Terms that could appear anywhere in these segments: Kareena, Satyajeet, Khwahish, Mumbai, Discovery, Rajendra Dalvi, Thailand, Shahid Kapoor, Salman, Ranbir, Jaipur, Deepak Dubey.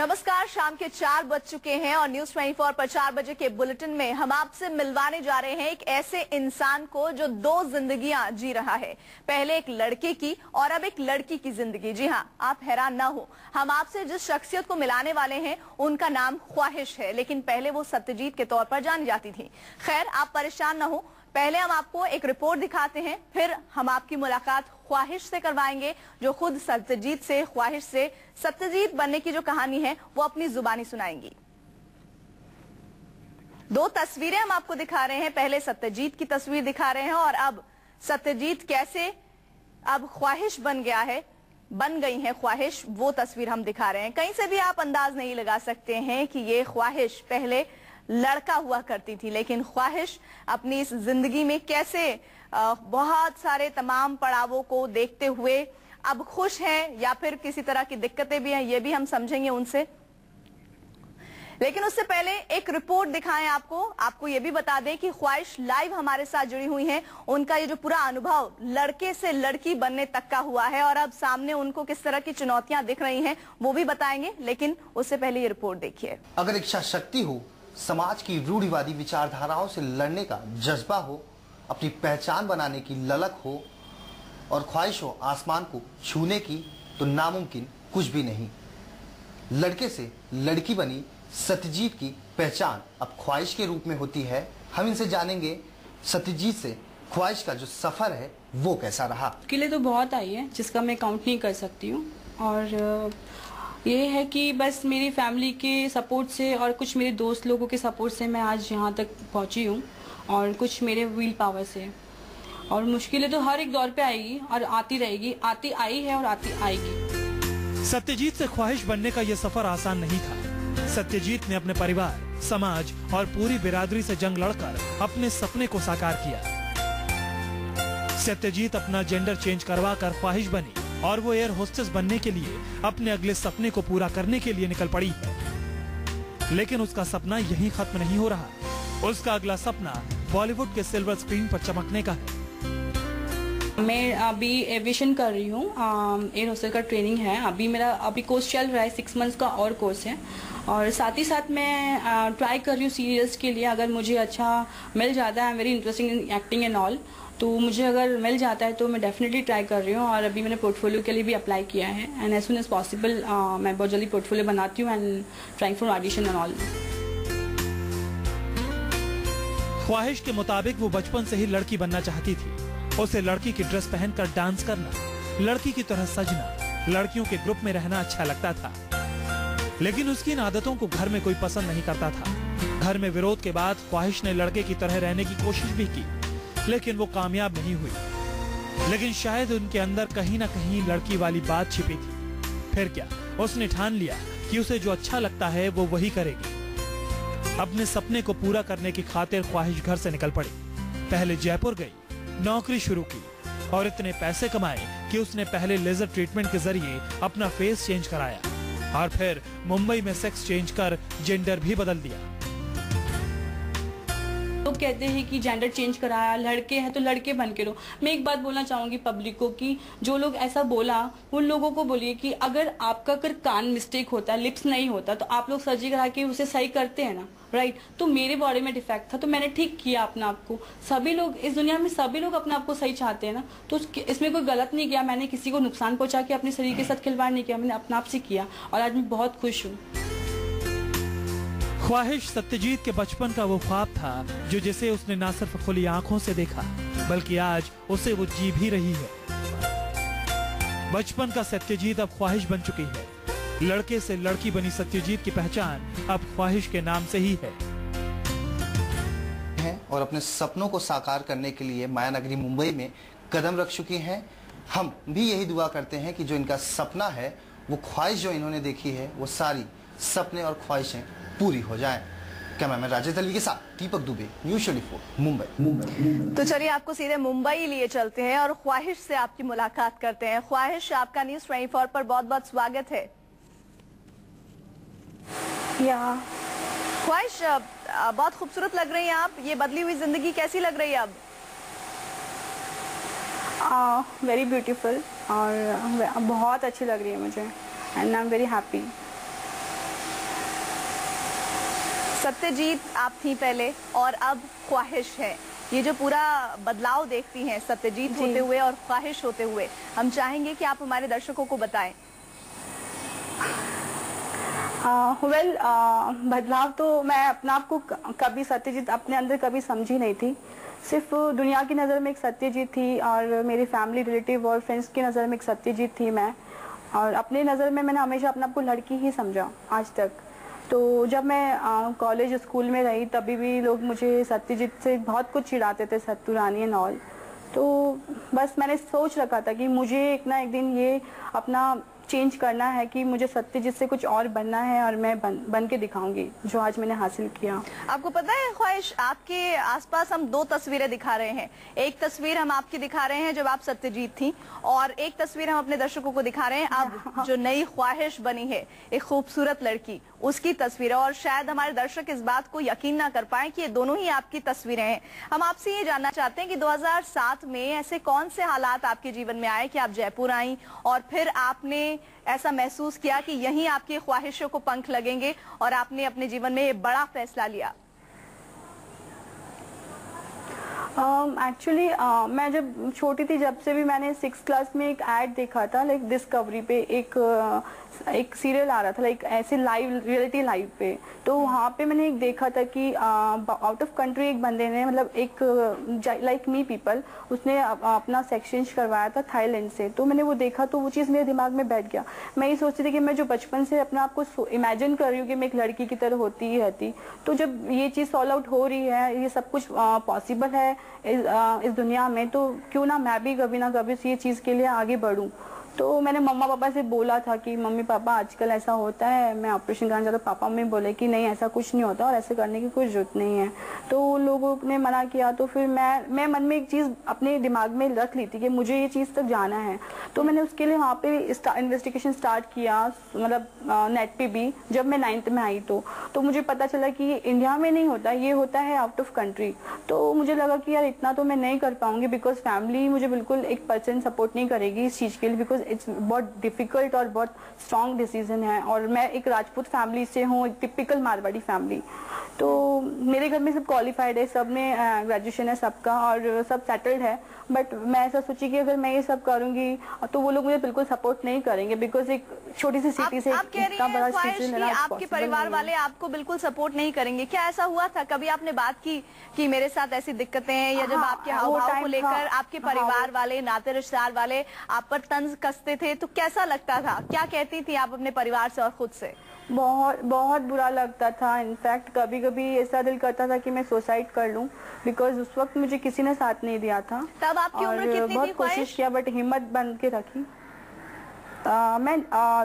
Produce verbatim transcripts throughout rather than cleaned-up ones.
नमस्कार, शाम के चार बज चुके हैं और न्यूज चौबीस पर चार बजे के बुलेटिन में हम आपसे मिलवाने जा रहे हैं एक ऐसे इंसान को जो दो जिंदगियां जी रहा है। पहले एक लड़के की और अब एक लड़की की जिंदगी। जी हाँ, आप हैरान ना हो, हम आपसे जिस शख्सियत को मिलाने वाले हैं उनका नाम ख्वाहिश है, लेकिन पहले वो सत्यजीत के तौर पर जानी जाती थी। खैर, आप परेशान ना हो, पहले हम आपको एक रिपोर्ट दिखाते हैं, फिर हम आपकी मुलाकात ख्वाहिश से करवाएंगे जो खुद सत्यजीत से ख्वाहिश से सत्यजीत बनने की जो कहानी है वो अपनी जुबानी सुनाएंगी। दो तस्वीरें हम आपको दिखा रहे हैं, पहले सत्यजीत की तस्वीर दिखा रहे हैं और अब सत्यजीत कैसे अब ख्वाहिश बन गया है, बन गई है ख्वाहिश, वो तस्वीर हम दिखा रहे हैं। कहीं से भी आप अंदाज नहीं लगा सकते हैं कि ये ख्वाहिश पहले लड़का हुआ करती थी, लेकिन ख्वाहिश अपनी इस जिंदगी में कैसे बहुत सारे तमाम पड़ावों को देखते हुए अब खुश हैं या फिर किसी तरह की दिक्कतें भी हैं, ये भी हम समझेंगे उनसे। लेकिन उससे पहले एक रिपोर्ट दिखाएं आपको। आपको ये भी बता दें कि ख्वाहिश लाइव हमारे साथ जुड़ी हुई हैं। उनका ये जो पूरा अनुभव लड़के से लड़की बनने तक का हुआ है और अब सामने उनको किस तरह की चुनौतियां दिख रही हैं वो भी बताएंगे, लेकिन उससे पहले ये रिपोर्ट देखिए। अगर इच्छा शक्ति हो, समाज की रूढ़िवादी विचारधाराओं से लड़ने का जज्बा हो, अपनी पहचान बनाने की ललक हो और ख्वाहिश हो आसमान को छूने की, तो नामुमकिन कुछ भी नहीं। लड़के से लड़की बनी सत्यजीत की पहचान अब ख्वाहिश के रूप में होती है। हम इनसे जानेंगे सत्यजीत से ख्वाहिश का जो सफर है वो कैसा रहा। किले तो बहुत आई है जिसका मैं काउंट नहीं कर सकती हूँ, और ये है कि बस मेरी फैमिली के सपोर्ट से और कुछ मेरे दोस्त लोगों के सपोर्ट से मैं आज यहाँ तक पहुँची हूँ, और कुछ मेरे विल पावर से। और मुश्किलें तो हर एक दौर पे आएगी और आती रहेगी, आती आई है और आती आएगी। सत्यजीत से ख्वाहिश बनने का ये सफर आसान नहीं था। सत्यजीत ने अपने परिवार, समाज और पूरी बिरादरी से जंग लड़कर अपने सपने को साकार किया। सत्यजीत अपना जेंडर चेंज करवा कर ख्वाहिश बनी और वो एयर होस्टेस बनने के लिए अपने अगले सपने को पूरा करने के लिए निकल पड़ी। लेकिन उसका सपना यहीं खत्म नहीं हो रहा। उसका अगला सपना बॉलीवुड के सिल्वर स्क्रीन पर चमकने का है। मैं अभी एविएशन कर रही हूँ, एयर होस्टेस का ट्रेनिंग है अभी मेरा, अभी कोर्स चल रहा है, सिक्स मंथ्स का और कोर्स है। और साथ ही साथ मैं ट्राई कर रही हूँ सीरियल्स के लिए, अगर मुझे अच्छा मिल जाता है, very interesting in acting and all, तो मुझे अगर मिल जाता है तो मैं डेफिनेटली ट्राई कर रही हूँ। और अभी मैंने पोर्टफोलियो के लिए भी अप्लाई किया है, and as soon as possible मैं बहुत जल्दी पोर्टफोलियो बनाती हूँ and trying for audition and all. ख्वाहिश के मुताबिक वो बचपन से ही लड़की बनना चाहती थी। उसे लड़की की ड्रेस पहनकर डांस करना, लड़की की तरह सजना, लड़कियों के ग्रुप में रहना अच्छा लगता था। लेकिन उसकी इन आदतों को घर में कोई पसंद नहीं करता था। घर में विरोध के बाद ख्वाहिश ने लड़के की तरह रहने की कोशिश भी की, लेकिन वो कामयाब नहीं हुई। लेकिन शायद उनके अंदर कहीं ना कहीं लड़की वाली बात छिपी थी। फिर क्या, उसने ठान लिया कि उसे जो अच्छा लगता है वो वही करेगी। अपने सपने को पूरा करने की खातिर ख्वाहिश घर से निकल पड़ी। पहले जयपुर गई, नौकरी शुरू की और इतने पैसे कमाए कि उसने पहले लेजर ट्रीटमेंट के जरिए अपना फेस चेंज कराया और फिर मुंबई में सेक्स चेंज कर जेंडर भी बदल दिया। लोग कहते हैं कि जेंडर चेंज कराया, लड़के हैं तो लड़के बन के रहो। मैं एक बात बोलना चाहूंगी पब्लिक को कि जो लोग ऐसा बोला उन लोगों को बोलिए कि अगर आपका कर कान मिस्टेक होता है, लिप्स नहीं होता, तो आप लोग सर्जरी करा के उसे सही करते हैं ना, राइट। तो मेरे बॉडी में डिफेक्ट था तो मैंने ठीक किया अपने आप को। सभी लोग इस दुनिया में सभी लोग अपने आप को सही चाहते हैं ना, तो इसमें कोई गलत नहीं किया मैंने, किसी को नुकसान पहुंचा के अपने शरीर के साथ खिलवाड़ नहीं किया, मैंने अपने आप से किया और आज मैं बहुत खुश हूँ। ख्वाहिश सत्यजीत के बचपन का वो ख्वाब था जो जिसे उसने न सिर्फ खुली आंखों से देखा बल्कि आज उसे वो जी भी रही है। बचपन का सत्यजीत अब ख्वाहिश बन चुकी है। लड़के से लड़की बनी सत्यजीत की पहचान अब ख्वाहिश के नाम से ही है। हैं और अपने सपनों को साकार करने के लिए माया नगरी मुंबई में कदम रख चुकी हैं। हम भी यही दुआ करते हैं कि जो इनका सपना है, वो ख्वाहिश जो इन्होंने देखी है, वो सारी सपने और ख्वाहिशें पूरी हो जाए। कैमरामैन राजेंद्र दलवी के साथ दीपक दुबे, न्यूज चौबीस, मुंबई। तो चलिए आपको सीधे मुंबई लिए चलते हैं और ख्वाहिश से आपकी मुलाकात करते हैं। ख्वाहिश, आपका न्यूज चौबीस पर बहुत बहुत स्वागत है। या ख्वाहिश, बहुत खूबसूरत लग रही हैं आप। ये बदली हुई जिंदगी कैसी लग रही है अब? वेरी ब्यूटीफुल, और बहुत अच्छी लग रही है मुझे, and I am very happy. Satyajit आप थी पहले और अब ख्वाहिश है, ये जो पूरा बदलाव देखती हैं सत्यजीत होते हुए और ख्वाहिश होते हुए, हम चाहेंगे कि आप हमारे दर्शकों को बताएं। वेल uh, well, uh, बदलाव तो मैं अपने आप को कभी सत्यजीत अपने अंदर कभी समझी नहीं थी, सिर्फ दुनिया की नज़र में एक सत्यजीत थी और मेरी फैमिली रिलेटिव और फ्रेंड्स की नज़र में एक सत्यजीत थी मैं, और अपने नज़र में मैंने हमेशा अपने आप को लड़की ही समझा आज तक। तो जब मैं कॉलेज स्कूल में रही तभी भी लोग मुझे सत्यजीत से बहुत कुछ चिढ़ाते थे, सत्तू रानी एंड ऑल। तो बस मैंने सोच रखा था कि मुझे एक ना एक दिन ये अपना चेंज करना है कि मुझे सत्यजीत से कुछ और बनना है और मैं बन बन के दिखाऊंगी, जो आज मैंने हासिल किया। आपको पता है ख्वाहिश, आपके आसपास हम दो तस्वीरें दिखा रहे हैं, एक तस्वीर हम आपकी दिखा रहे हैं जब आप सत्यजीत थी और एक तस्वीर हम अपने दर्शकों को दिखा रहे हैं आप जो नई ख्वाहिश बनी है, एक खूबसूरत लड़की, उसकी तस्वीरें। और शायद हमारे दर्शक इस बात को यकीन ना कर पाए कि ये दोनों ही आपकी तस्वीरें हैं। हम आपसे ये जानना चाहते हैं कि दो हज़ार सात में ऐसे कौन से हालात आपके जीवन में आए कि आप जयपुर आई और फिर आपने ऐसा महसूस किया कि यहीं आपकी ख्वाहिशों को पंख लगेंगे और आपने अपने जीवन में ये बड़ा फैसला लिया। एक्चुअली um, uh, मैं जब छोटी थी जब से भी मैंने सिक्स क्लास में एक ऐड देखा था, लाइक डिस्कवरी पे एक uh, एक सीरियल आ रहा था, लाइक ऐसे लाइव रियलिटी लाइव पे। तो वहाँ पे मैंने एक देखा था कि आउट ऑफ कंट्री एक बंदे ने, मतलब एक लाइक मी पीपल, उसने अप, अपना एक्सचेंज करवाया था थाईलैंड से। तो मैंने वो देखा तो वो चीज़ मेरे दिमाग में बैठ गया। मैं ये सोचती थी कि मैं जो बचपन से अपने आप को इमेजिन कर रही हूँ कि मैं एक लड़की की तरह होती ही रहती, तो जब ये चीज़ सॉल्व आउट हो रही है, ये सब कुछ पॉसिबल है इस, आ, इस दुनिया में, तो क्यों ना मैं भी कभी ना कभी ये चीज़ के लिए आगे बढ़ूं। तो मैंने मम्मा पापा से बोला था कि मम्मी पापा आजकल ऐसा होता है, मैं ऑपरेशन कराना चाहता हूँ। पापा मम्मी बोले कि नहीं ऐसा कुछ नहीं होता और ऐसे करने की कोई जरूरत नहीं है। तो लोगों ने मना किया, तो फिर मैं मैं मन में एक चीज़ अपने दिमाग में रख ली थी कि मुझे ये चीज़ तक जाना है। तो मैंने उसके लिए वहाँ पे इन्वेस्टिगेशन स्टार्ट किया, मतलब नेट पे भी। जब मैं नाइन्थ में आई तो, तो मुझे पता चला कि ये इंडिया में नहीं होता, ये होता है आउट ऑफ कंट्री। तो मुझे लगा कि यार इतना तो मैं नहीं कर पाऊँगी, बिकॉज फैमिली मुझे बिल्कुल एक परसेंट सपोर्ट नहीं करेगी इस चीज़ के लिए, बिकॉज इट्स बहुत डिफिकल्ट और बहुत स्ट्रॉन्ग डिसीजन है। और मैं एक राजपूत फैमिली से हूँ, एक टिपिकल मारवाड़ी फैमिली। तो मेरे घर में सब क्वालिफाइड है, सब में ग्रेजुएशन है सबका और सब सेटल्ड है। बट मैं ऐसा सोची कि अगर मैं ये सब करूँगी तो वो लोग मुझे बिल्कुल सपोर्ट नहीं करेंगे, बिकॉज एक छोटी सी सिटी से इतना बड़ा डिसीजन लेना आपके परिवार वाले आपको बिल्कुल सपोर्ट नहीं करेंगे। क्या ऐसा हुआ था, कभी आपने बात की कि मेरे साथ ऐसी दिक्कतें हैं, या जब आपके हाव-भाव को लेकर आपके परिवार वाले, नाते रिश्तेदार वाले आप पर तंज कसते थे, तो कैसा लगता था, क्या कहती थी आप अपने परिवार से और खुद से? बहुत बहुत बुरा लगता था। इनफैक्ट कभी कभी ऐसा दिल करता था कि मैं सुसाइड कर लूं, बिकॉज उस वक्त मुझे किसी ने साथ नहीं दिया था। तब आपकी उम्र कितनी थी? बहुत कोशिश किया बट हिम्मत बंद के रखी। आ, मैं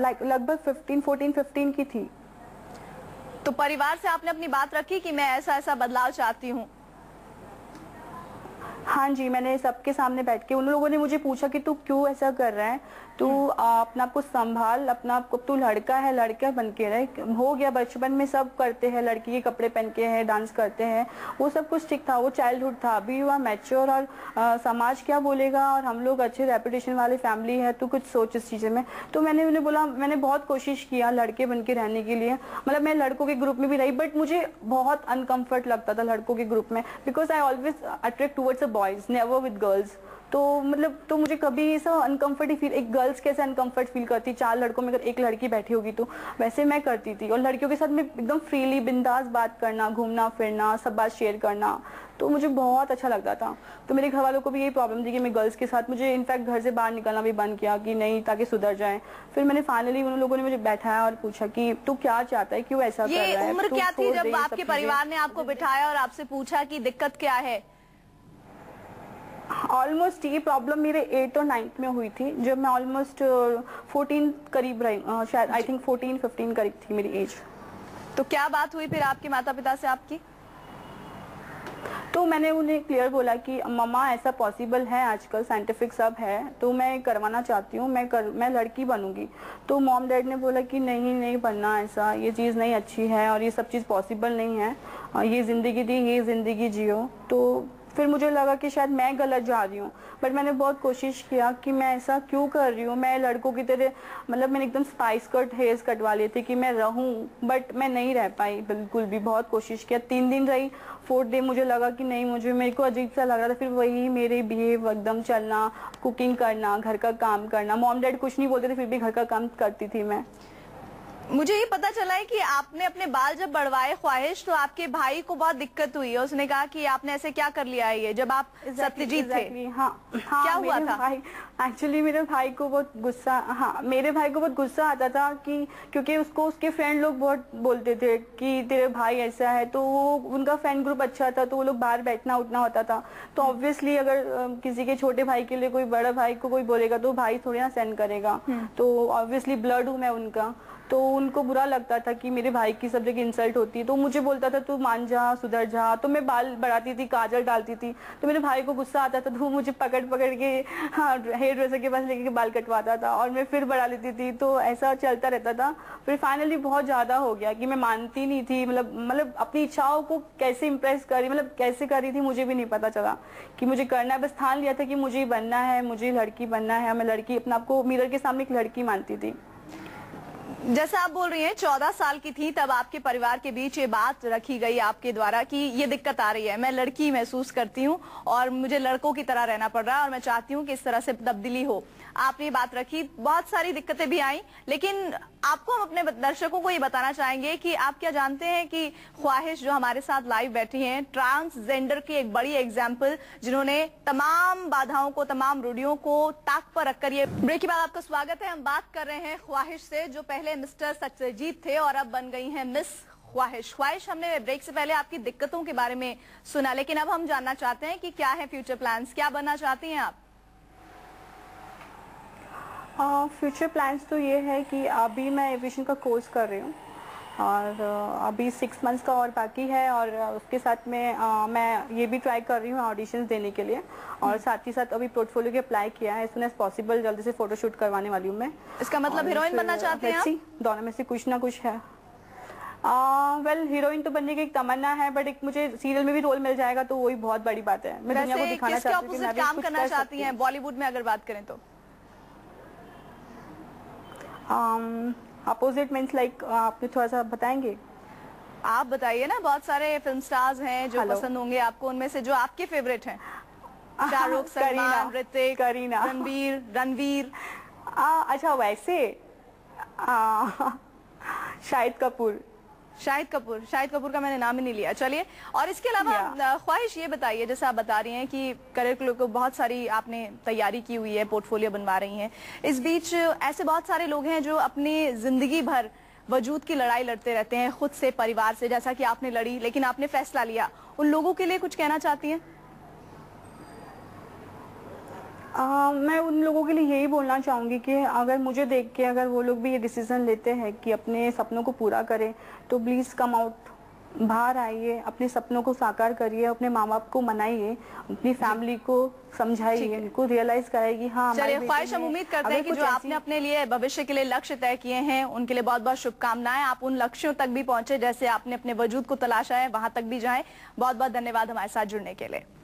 लाइक लगभग फिफ्टीन फोर्टीन फिफ्टीन की थी। तो परिवार से आपने अपनी बात रखी कि मैं ऐसा ऐसा बदलाव चाहती हूँ? हाँ जी, मैंने सबके सामने बैठ के, उन लोगों ने मुझे पूछा कि तू क्यों ऐसा कर रहा है, तू अपने आप को संभाल, अपना आप को, तू लड़का है, लड़का बन के रहे। हो गया, बचपन में सब करते हैं, लड़की के कपड़े पहन के हैं, डांस करते हैं, वो सब कुछ ठीक था, वो चाइल्डहुड था। अभी हुआ मैच्योर और आ, समाज क्या बोलेगा और हम लोग अच्छे रेपुटेशन वाले फैमिली है, तू कुछ सोच इस चीज़ में। तो मैंने उन्हें बोला, मैंने बहुत कोशिश किया लड़के बन के रहने के लिए, मतलब मैं लड़कों के ग्रुप में भी रही बट मुझे बहुत अनकम्फर्ट लगता था लड़कों के ग्रुप में, because I always attract towards a boys, never with girls. तो मतलब तो मुझे कभी ऐसा अनकम्फर्ट ही फील, एक गर्ल्स कैसे अनकम्फर्ट फील करती, चार लड़कों में अगर एक लड़की बैठी होगी तो वैसे मैं करती थी। और लड़कियों के साथ मैं एकदम फ्रीली बिंदास बात करना, घूमना फिरना, सब बात शेयर करना, तो मुझे बहुत अच्छा लगता था। तो मेरे घर वालों को भी यही प्रॉब्लम थी कि मैं गर्ल्स के साथ, मुझे इनफैक्ट घर से बाहर निकलना भी बंद किया कि नहीं, ताकि सुधर जाए। फिर मैंने फाइनली उन लोगों ने मुझे बैठाया और पूछा कि तू क्या चाहता है, क्यों ऐसा कर रहा है। उम्र क्या थी जब आपके परिवार ने आपको बिठाया और आपसे पूछा कि दिक्कत क्या है? ऑलमोस्ट ये प्रॉब्लम मेरे एट और नाइन्थ में हुई थी, जब मैं ऑलमोस्ट फोर्टीन करीब रही, शायद आई थिंक फोर्टीन फिफ्टीन करीब थी मेरी एज। तो क्या बात हुई फिर आपके माता पिता से आपकी? तो मैंने उन्हें क्लियर बोला कि मम्मा ऐसा पॉसिबल है, आजकल साइंटिफिक सब है, तो मैं करवाना चाहती हूँ, मैं कर मैं लड़की बनूंगी। तो मॉम डैड ने बोला कि नहीं नहीं बनना, ऐसा ये चीज़ नहीं अच्छी है और ये सब चीज़ पॉसिबल नहीं है, ये ज़िंदगी थी, ये ज़िंदगी जियो। तो फिर मुझे लगा कि शायद मैं गलत जा रही हूँ, बट मैंने बहुत कोशिश किया कि मैं ऐसा क्यों कर रही हूँ, मैं लड़कों की तरह, मतलब मैंने एकदम स्पाइस कट हेयर कट वाले थे कि मैं रहूँ, बट मैं नहीं रह पाई बिल्कुल भी। बहुत कोशिश किया, तीन दिन रही, फोर्थ डे मुझे लगा कि नहीं, मुझे मेरे को अजीब सा लग रहा था। फिर वही मेरे बिहेव, एकदम चलना, कुकिंग करना, घर का काम करना, मॉम डैड कुछ नहीं बोलते थे फिर भी घर का काम करती थी मैं। मुझे ये पता चला है कि आपने अपने बाल जब बढ़वाए ख्वाहिश, तो आपके भाई को बहुत दिक्कत हुई है, उसने कहा कि आपने ऐसे क्या कर लिया है ये, जब आप सत्यजीत थे। हाँ, हाँ, क्या हुआ था? एक्चुअली मेरे भाई को बहुत गुस्सा हाँ मेरे भाई को बहुत गुस्सा आता था कि क्योंकि उसको उसके फ्रेंड लोग बहुत बोलते थे कि तेरे भाई ऐसा है, तो वो उनका फ्रेंड ग्रुप अच्छा था तो वो लोग बाहर बैठना उठना होता था, तो ऑब्वियसली अगर किसी के छोटे भाई के लिए कोई बड़ा भाई को कोई बोलेगा तो भाई थोड़ी ना सहन करेगा, तो ऑब्वियसली ब्लड हूँ मैं उनका, तो उनको बुरा लगता था कि मेरे भाई की सब जगह इंसल्ट होती है, तो मुझे बोलता था तू मान जा, सुधर जा। तो मैं बाल बढ़ाती थी, काजल डालती थी, तो मेरे भाई को गुस्सा आता था, तो वो मुझे पकड़ पकड़ के हाँ हेयर ड्रेसर के पास लेके बाल कटवाता था और मैं फिर बढ़ा लेती थी, तो ऐसा चलता रहता था। फिर फाइनली बहुत ज़्यादा हो गया कि मैं मानती नहीं थी, मतलब मतलब अपनी इच्छाओं को कैसे इम्प्रेस करी, मतलब कैसे करी थी मुझे भी नहीं पता चला कि मुझे करना है, बस ठान लिया था कि मुझे बनना है, मुझे लड़की बनना है। मैं लड़की, अपने आप को मिरर के सामने एक लड़की मानती थी। जैसा आप बोल रही हैं चौदह साल की थी तब आपके परिवार के बीच ये बात रखी गई आपके द्वारा कि ये दिक्कत आ रही है, मैं लड़की महसूस करती हूँ और मुझे लड़कों की तरह रहना पड़ रहा है और मैं चाहती हूँ कि इस तरह से तब्दीली हो। आपने ये बात रखी, बहुत सारी दिक्कतें भी आई, लेकिन आपको हम अपने दर्शकों को ये बताना चाहेंगे कि आप क्या जानते हैं कि ख्वाहिश जो हमारे साथ लाइव बैठी हैं, ट्रांसजेंडर की एक बड़ी एग्जाम्पल, जिन्होंने तमाम बाधाओं को, तमाम रूढ़ियों को ताक पर रखकर। ये ब्रेक के बाद आपका स्वागत है। हम बात कर रहे हैं ख्वाहिश से, जो पहले मिस्टर सत्यजीत थे और अब बन गई हैं मिस ख्वाहिश। ख्वाहिश, हमने ब्रेक से पहले आपकी दिक्कतों के बारे में सुना, लेकिन अब हम जानना चाहते हैं कि क्या है फ्यूचर प्लान्स, क्या बनना चाहती हैं आप? फ्यूचर uh, प्लान्स तो ये है कि अभी मैं एविएशन का कोर्स कर रही हूँ और uh, अभी सिक्स मंथ्स का और बाकी है, और uh, उसके साथ में uh, मैं ये भी ट्राई कर रही हूँ ऑडिशंस देने के लिए, और साथ ही साथ अभी पोर्टफोलियो के अप्लाई किया है, एज सून एज पॉसिबल जल्दी से फोटोशूट करवाने वाली हूँ मैं। इसका मतलब हीरोइन बनना चाहती हैं आप? दोनों में से कुछ ना कुछ है। वेल uh, हीरोइन well, तो बनने की एक तमन्ना है, बट एक मुझे सीरियल में भी रोल मिल जाएगा तो वही बहुत बड़ी बात है। मैं दुनिया को दिखाना चाहती हूँ, काम करना चाहती हैं बॉलीवुड में अगर बात करें तो? अपोजिट मीन्स लाइक, आपने थोड़ा सा बताएंगे? आप बताइए ना, बहुत सारे फिल्म स्टार्स हैं जो पसंद होंगे आपको, उनमें से जो आपके फेवरेट हैं? शाहरुख, सलमान, ऋतिक, करीना, रणबीर, रणवीर। अच्छा वैसे आ, शाहिद कपूर। शाहिद कपूर शाहिद कपूर का मैंने नाम ही नहीं लिया। चलिए, और इसके अलावा ख्वाहिश ये बताइए, जैसे आप बता रही हैं कि करियर के लिए बहुत सारी आपने तैयारी की हुई है, पोर्टफोलियो बनवा रही हैं, इस बीच ऐसे बहुत सारे लोग हैं जो अपनी जिंदगी भर वजूद की लड़ाई लड़ते रहते हैं, खुद से, परिवार से, जैसा कि आपने लड़ी, लेकिन आपने फैसला लिया, उन लोगों के लिए कुछ कहना चाहती हैं? Uh, मैं उन लोगों के लिए यही बोलना चाहूँगी कि अगर मुझे देख के अगर वो लोग भी ये डिसीज़न लेते हैं कि अपने सपनों को पूरा करें, तो प्लीज़ कम आउट, बाहर आइए, अपने सपनों को साकार करिए, अपने माँ बाप को मनाइए, अपनी फैमिली को समझाइए, उनको रियलाइज कराएगी। हाँ, चलिए ख्वाहिश, हम उम्मीद करते हैं कि जो आपने अपने लिए भविष्य के लिए लक्ष्य तय किए हैं उनके लिए बहुत बहुत शुभकामनाएं, आप उन लक्ष्यों तक भी पहुंचे जैसे आपने अपने वजूद को तलाशा है, वहां तक भी जाए। बहुत बहुत धन्यवाद हमारे साथ जुड़ने के लिए।